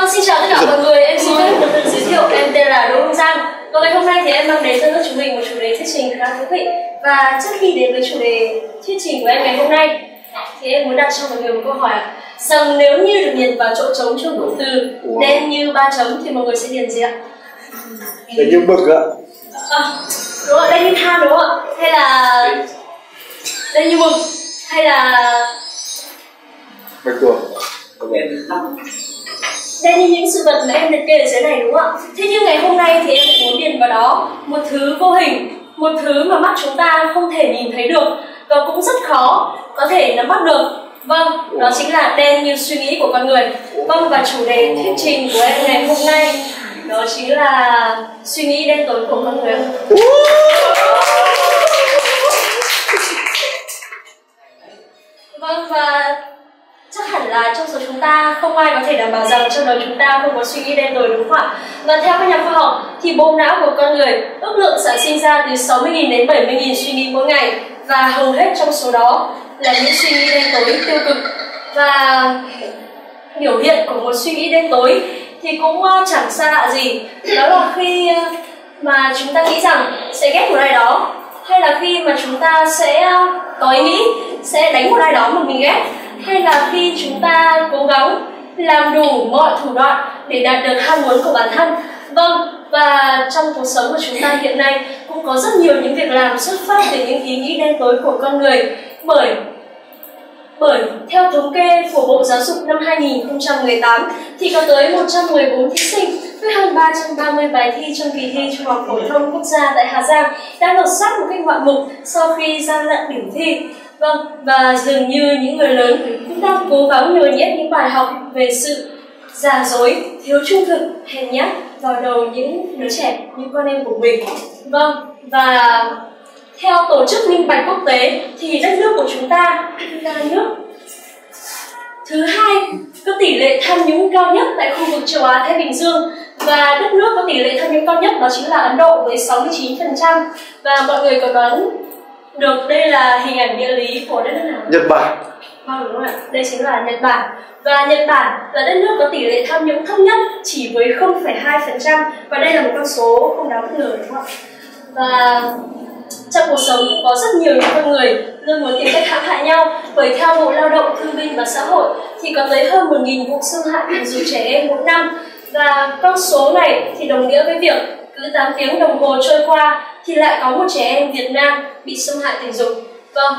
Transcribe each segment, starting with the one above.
Vâng, xin chào tất cả mọi người, em xin phép được tự giới thiệu, em tên là Đỗ Hương Giang. Và ngày hôm nay thì em mang đến cho chúng mình một chủ đề thuyết trình khá thú vị. Và trước khi đến với chủ đề thuyết trình của em ngày hôm nay thì em muốn đặt cho mọi người một câu hỏi rằng nếu như được điền vào chỗ trống cho cụm từ đen như ba chấm thì mọi người sẽ điền gì ạ? Đen như mực ạ. Đúng ạ, đen như than đúng không ạ? Hay là đen như mực? Hay là bạch tuộc? Đây như những sự vật mà em liệt kê ở dưới này đúng không ạ? Thế nhưng ngày hôm nay thì em muốn điền vào đó một thứ vô hình, một thứ mà mắt chúng ta không thể nhìn thấy được và cũng rất khó có thể nắm bắt được. Vâng, đó chính là đen như suy nghĩ của con người. Vâng, và chủ đề thuyết trình của em ngày hôm nay đó chính là suy nghĩ đen tối của con người. Vâng, và chắc hẳn là trong số chúng ta không ai có thể đảm bảo rằng trong đời chúng ta không có suy nghĩ đen tối đúng không ạ? Và theo các nhà khoa học thì bộ não của con người ước lượng sản sinh ra từ 60.000 đến 70.000 suy nghĩ mỗi ngày, và hầu hết trong số đó là những suy nghĩ đen tối tiêu cực. Và biểu hiện của một suy nghĩ đen tối thì cũng chẳng xa lạ gì, đó là khi mà chúng ta nghĩ rằng sẽ ghét một ai đó, hay là khi mà chúng ta sẽ có ý nghĩ sẽ đánh một ai đó mà mình ghét, hay là khi chúng ta cố gắng làm đủ mọi thủ đoạn để đạt được ham muốn của bản thân. Vâng, và trong cuộc sống của chúng ta hiện nay cũng có rất nhiều những việc làm xuất phát từ những ý nghĩ đen tối của con người. Bởi theo thống kê của Bộ Giáo dục năm 2018 thì có tới 114 thí sinh với hơn 330 bài thi trong kỳ thi Trung học phổ thông quốc gia tại Hà Giang đã lột xác một cách ngoạn mục sau khi gian lận điểm thi. Vâng, và dường như những người lớn cũng đang cố gắng nhồi nhét những bài học về sự giả dối, thiếu trung thực, hèn nhát vào đầu những đứa trẻ như con em của mình. Vâng, và theo Tổ chức Minh bạch Quốc tế thì đất nước của chúng ta là nước thứ 2 có tỷ lệ tham nhũng cao nhất tại khu vực châu Á Thái Bình Dương, và đất nước có tỷ lệ tham nhũng cao nhất đó chính là Ấn Độ với 69%. Và mọi người có đoán được đây là hình ảnh địa lý của đất nước nào? Nhật Bản. Vâng, đúng rồi, đây chính là Nhật Bản. Và Nhật Bản là đất nước có tỷ lệ tham nhũng thấp nhất chỉ với 0,2%, và đây là một con số không đáng ngờ đúng không ạ? Và trong cuộc sống cũng có rất nhiều những con người luôn muốn tìm cách hãm hại nhau, bởi theo Bộ Lao động, Thương binh và Xã hội thì có tới hơn 1.000 vụ xâm hại tình dục trẻ em mỗi năm, và con số này thì đồng nghĩa với việc cứ 8 tiếng đồng hồ trôi qua thì lại có một trẻ em Việt Nam bị xâm hại tình dục. Vâng.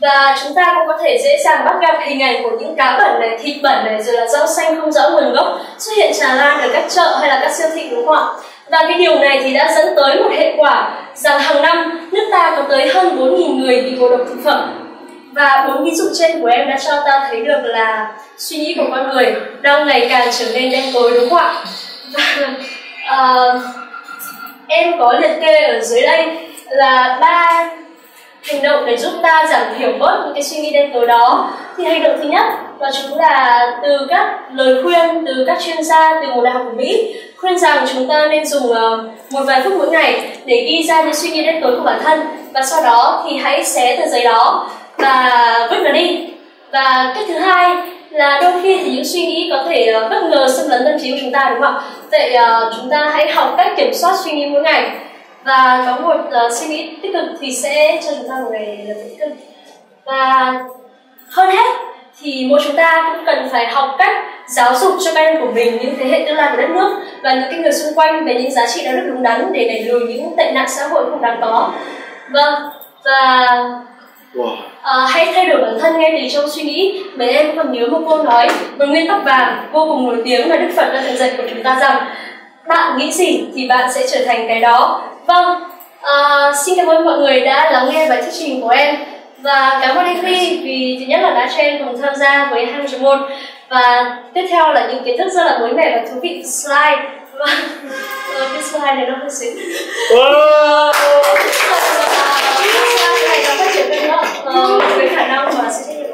Và chúng ta cũng có thể dễ dàng bắt gặp hình ảnh của những cá bẩn này, thịt bẩn này, rồi là rau xanh không rõ nguồn gốc xuất hiện tràn lan ở các chợ hay là các siêu thị đúng không ạ? Và cái điều này thì đã dẫn tới một hệ quả rằng hàng năm nước ta có tới hơn 4.000 người bị ngộ độc thực phẩm. Và 4 ví dụ trên của em đã cho ta thấy được là suy nghĩ của con người đang ngày càng trở nên đen tối đúng không ạ? Em có liệt kê ở dưới đây là 3 hành động để giúp ta giảm thiểu bớt những cái suy nghĩ đen tối đó. Thì hành động thứ nhất đó chính là từ các lời khuyên từ các chuyên gia từ một đại học của Mỹ khuyên rằng chúng ta nên dùng một vài phút mỗi ngày để ghi ra những suy nghĩ đen tối của bản thân, và sau đó thì hãy xé tờ giấy đó và vứt nó đi. Và cách thứ hai là đôi khi thì những suy nghĩ có thể bất ngờ xâm lấn tâm trí của chúng ta đúng không ạ? Vậy chúng ta hãy học cách kiểm soát suy nghĩ mỗi ngày, và có một suy nghĩ tích cực thì sẽ cho chúng ta một ngày làm tích cực. Và hơn hết thì mỗi chúng ta cũng cần phải học cách giáo dục cho con của mình, những thế hệ tương lai của đất nước và những cái người xung quanh về những giá trị đạo đức đúng đắn để đẩy lùi những tệ nạn xã hội không đáng có. Vâng, và hãy thay đổi bản thân ngay từ trong suy nghĩ. Bởi em còn nhớ một câu nói, một nguyên tắc vàng vô cùng nổi tiếng mà Đức Phật đã từng dạy của chúng ta rằng bạn nghĩ gì thì bạn sẽ trở thành cái đó. Vâng, xin cảm ơn mọi người đã lắng nghe bài thuyết trình của em, và cảm ơn anh Huy vì thứ nhất là đã cho em cùng tham gia với 2 môn, và tiếp theo là những kiến thức rất là mới mẻ và thú vị slide. Vâng, cái slide này nó hơi xíu. Slide này nó phát triển hơn nữa với khả năng mà sẽ